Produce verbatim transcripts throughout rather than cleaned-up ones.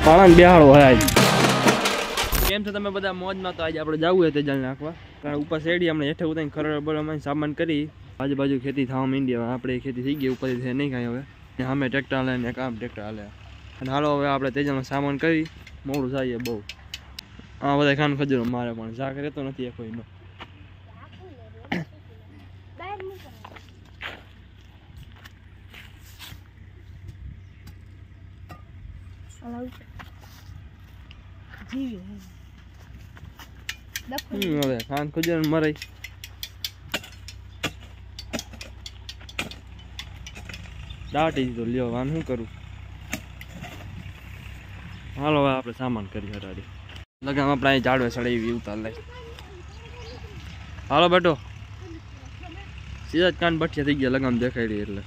કાળાને બેહાડો હે આજ કેમ છે તમે બધા મોજમાં તો આજ આપણે જાવું હે તેજલ નાખવા કારણ ઉપર શેડી આપણે હેઠે ઉતારીને ખરબરમા સામાન કરી આજુબાજુ ખેતી થામ ઇન્ડિયામાં આપણે ખેતી થઈ ગઈ ઉપર છે નહીં કાઈ હવે ને અમે ટ્રેક્ટર આલે ને કામ ટ્રેક્ટર આલે અને હાલો હવે આપણે તેજલનો સામાન કરી મોડું થાય બહુ આ બધા ખાન ખજરો મારે પણ જા કરે તો નથી કોઈનો હવે ખાન ખજર મરાય દાટી દીધો લ્યો વાન શું કરું હાલો હવે આપણે સામાન કરી હટાડી લગામ આપણે અહીં ઝાડવે ચડાવી ઉતાર લઈ હાલો બેટો સીધા જ કાન બઠિયા થઈ ગયા લગામ દેખાઈ રહી એટલે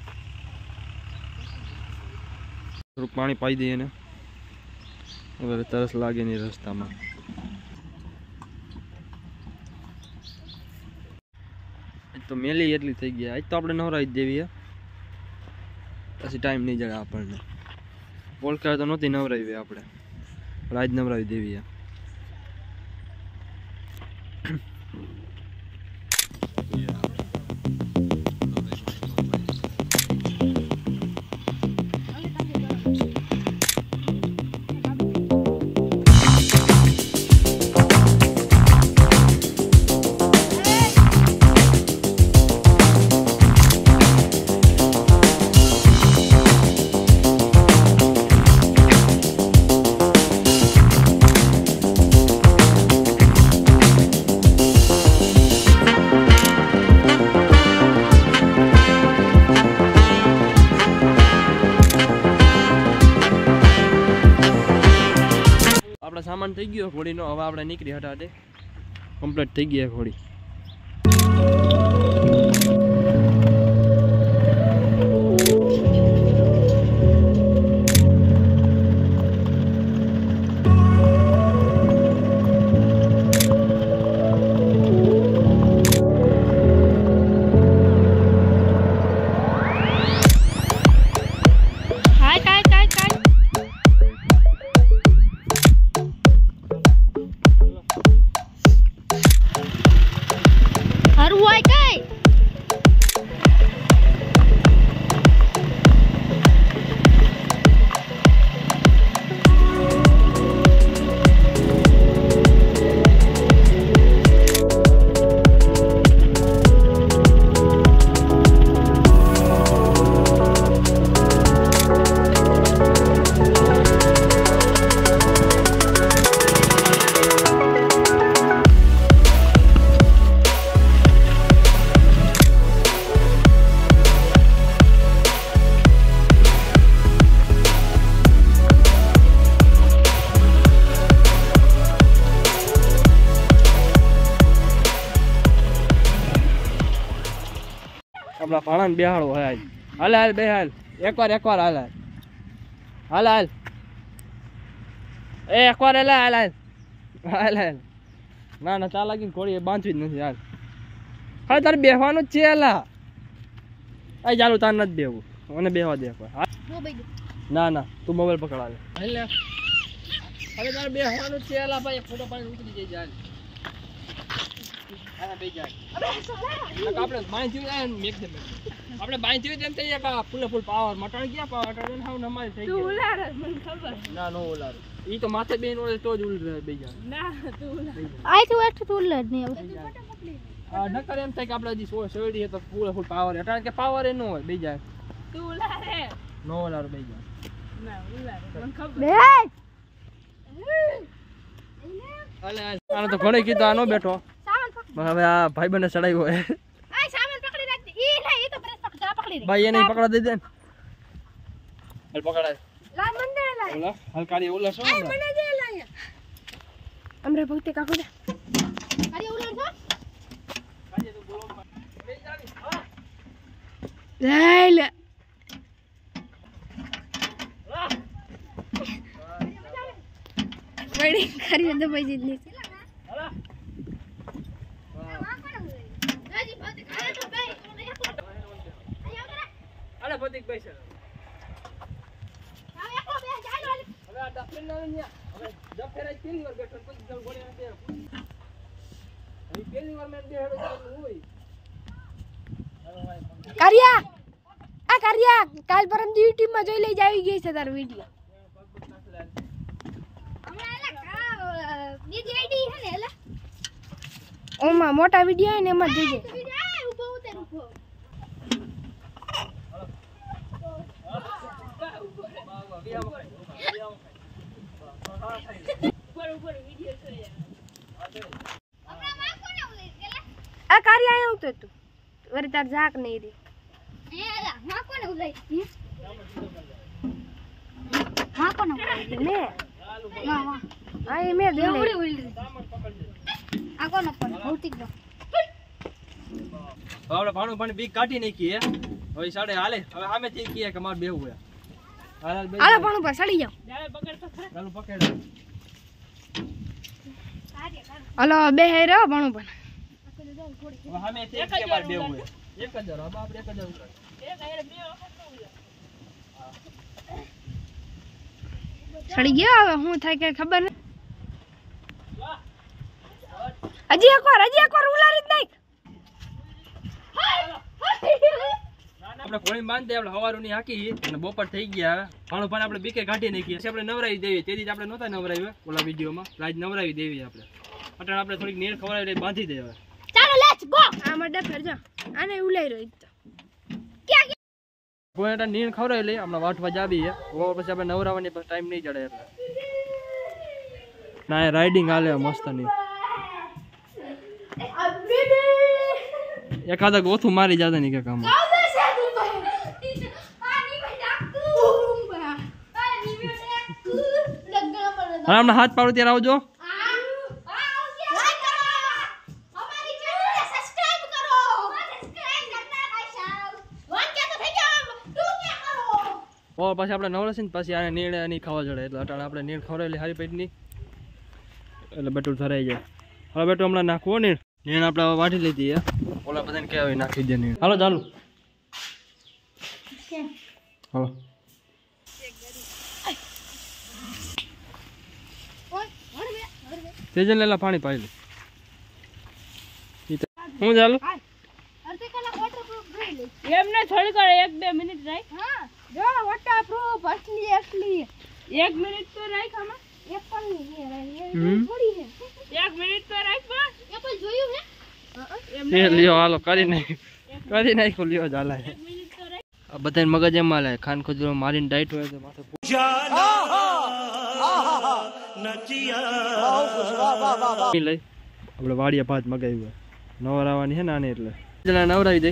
થોડુંક પાણી પાઈ દઈએ ને હવે તરસ લાગે નહીં રસ્તામાં તો મેલી એટલી થઈ ગયા આજ તો આપણે નવરાવી દેવી પછી ટાઈમ નહીં જડે આપણને પોલકાર તો નહોતી નવરાવી આપણે પણ આજ નવરાવી દેવી સામાન થઈ ગયો ઘોડીનો હવે આપણે નીકળી હટાટે કમ્પ્લીટ થઈ ગયા ઘોડી પાણાને બેહાડો હે આજ હાલ હાલ બેહાલ એકવાર એકવાર હાલ હાલ હાલ હાલ એ એકવાર હાલ હાલ હાલ હાલ ના ના તા લાગીને ઘોડી બાંધવી જ નથી હાલ હા તારે બેહવાનું જ છે એલા આ ચાલુ તાર નથી બેહવું મને બેહવા દે એકવાર ના ના તું મોબાઈલ પકડાવે હવે તારે બેહવાનું જ છે એલા ભાઈ ફોટો પાડી ઉતરી જાય તો ઘણી કીધું આનો બેઠો હવે આ ભાઈ બને ચડાવ્યો હોય આ સામાન પકડી રાખ દે ઈ લે ઈ તો પ્રેસ પકડા પકડી રે ભાઈ એને પકડા દે દે ને હાલ પકડાય લા મને લા ઓલા હલકાડી ઓલા છો આ મને દે લા અમરે ભક્તે કાકો દે કાડી ઓલા છો કાડી તો બોલો મે જાવી હા લે લે લા વડી કરી દે ભાઈ જીતની હાલા અરે ભતિક ભાઈ સર આવ એકો બે ચાલો करिया आ करिया काल परम जी टीम में जोई ले जाएगी से तार वीडियो हमला का ये जेडी है नेला ओ मां मोटा वीडियो है ने मत दीजे उबो उतर उबो ऊपर ऊपर वीडियो करे हमरा मां को ना ले गेला आ करिया आयो तो तू वरी तार झाक नहीं रे मां को न उलाई थी मां को न उलाई ले वाह वाह आई मैं दे ले आ को न भौतिक लो आवड़ा भाणो पण बी काटी नखी है ओई साडे हाले હવે સામે થી કીએ કે માર બેહું હે હાલ હાલ ભાણો પર ચડી જાવ ડાળે પકડ તો ખરા ચાલો પકડ હાલો બેહે રે ભાણો પણ હવે સામે થી કે માર બેહું હે एक हजार अब आप एक हजार उठा एक हजार में अपन हो चढ़ गया अब हूं थाई के खबर नहीं अजी एक और अजी एक और उलारी नहीं આપણે કોળી માંડ દે આપણે હવારું ની હાકી અને બપોર થઈ ગયા પાણો પણ આપણે બીકે કાઢી નાખી છે આપણે નવરાવી દેવી તેથી જ આપણે નોતા નવરાવી ઓલા વિડિયો માં રાજ નવરાવી દેવી આપણે અટણ આપણે થોડી નીર ખવરાવી બાંધી દે હવે ચાલો લેટ્સ ગો આ મડે ફેર જા આને ઉલાઈ રહ્યો તો ક્યાં પોઈટા નીણ ખવરાઈ લે આપણે વાટવા જાવી હે ઓર પછી આપણે નવરાવાની પર ટાઈમ નઈ જડે એટલે ના રાઇડિંગ આલે મસ્ત ની એકાદા ગોથું મારી જાતા ની કે કામ હા આપણે હાથ પાડો ત્યારે આવજો और पास આપણે નવરસ ને પછી આને નીળ ની ખાવા જડે એટલે અટાણ આપણે નીળ ખવરાયેલી હારી પેટની એટલે બેટું ધરાઈ જાય હવે બેટું હમણાં નાખવો નીળ નીળ આપણે હવે વાટી લીધી હે ઓલા બધાને કે આવી નાખી દે નીળ હાલો ચાલુ કે હાલો ઓય ઓર બે ઓર બે તેજન લેલા પાણી પાઈ લે હું ચાલુ અડધી કલાક વોટરપ્રૂફ ભરી લે એમને થોડી કર એક બે મિનિટ રાખ હા જો વોટરપ્રૂફ અસલી અસલી એક મિનિટ તો રાખ આમાં એપલ ની હે થોડી હે એક મિનિટ તો રાખ બસ એપલ જોયું હે એમને લ્યો હાલો કરી નઈ કરી નઈ કો લ્યો જાલા એક મિનિટ તો રાખ આ બધાને મગજ એમાં લાય ખાન ખોજરો મારીને ડાઈટ હોય તો માથે આહા આહા નચિયા આવ ખુશવા વાહ વાહ વાહ લઈ આપણે વાડિયા ભાત મગાવ્યું નવરાવાની હે ને આને એટલે જલા નવરાવી દે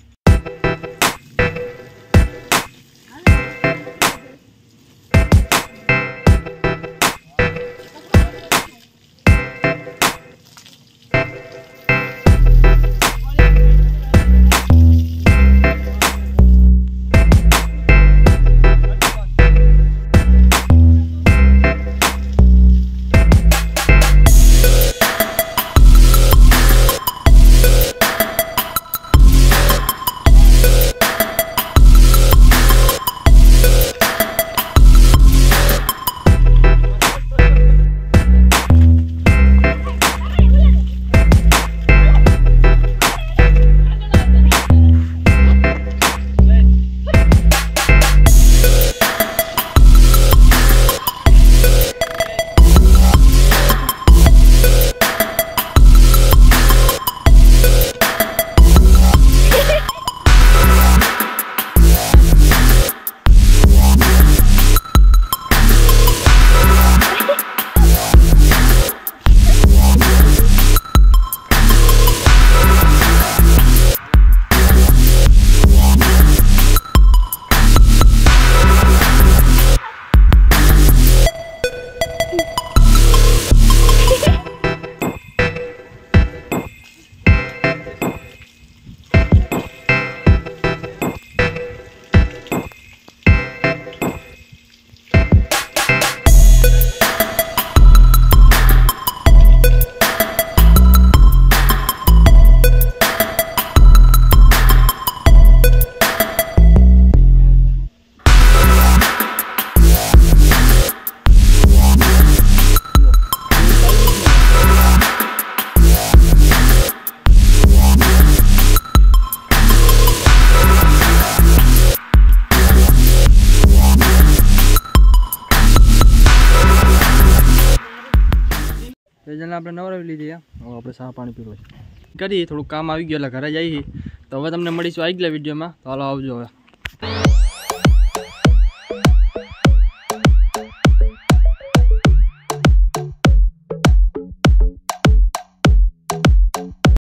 જણા આપણે નવરાવી લીધી હવે આપણે સા પાણી પી લઈએ કરી થોડું કામ આવી ગયું એટલે ઘરે જઈએ તો હવે તમને મળીશું આગલા વિડીયોમાં તો હાલો આવજો હવે।